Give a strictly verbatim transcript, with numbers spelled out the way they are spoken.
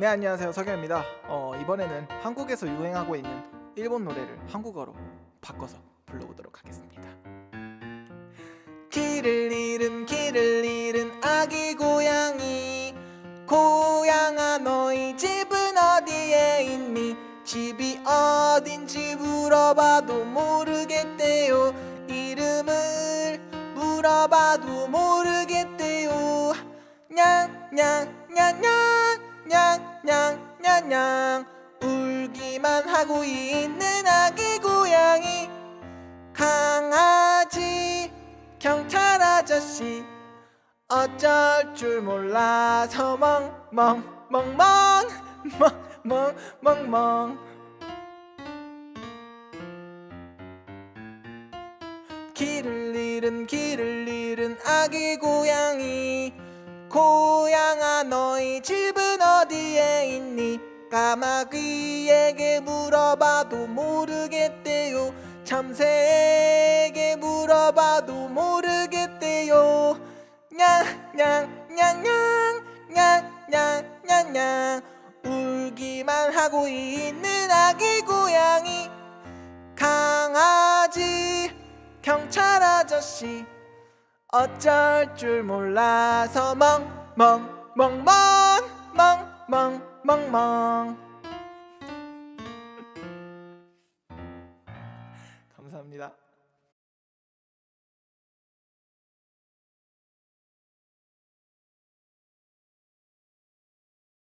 네, 안녕하세요. 서경입니다. 어, 이번에는 한국에서 유행하고 있는 일본 노래를 한국어로 바꿔서 불러보도록 하겠습니다. 길을 잃은 길을 잃은 아기 고양이, 고양아 너희 집은 어디에 있니? 집이 어딘지 물어봐도 모르겠대요. 이름을 물어봐도 모르겠대요. 냥냥냥냥 냥냥냥냥 울기만 하고 있는 아기 고양이, 강아지 경찰 아저씨 어쩔 줄 몰라서 멍멍멍멍멍멍멍멍. 길을 잃은 길을 잃은 아기 고양이, 고양아 너희 집은 어디에 있니? 까마귀에게 물어봐도 모르겠대요. 참새에게 물어봐도 모르겠대요. 냥냥냥냥냥냥냥냥 울기만 하고 있는 아기 고양이, 강아지 경찰 아저씨 어쩔 줄 몰라서 멍멍멍멍멍멍멍멍. 감사합니다.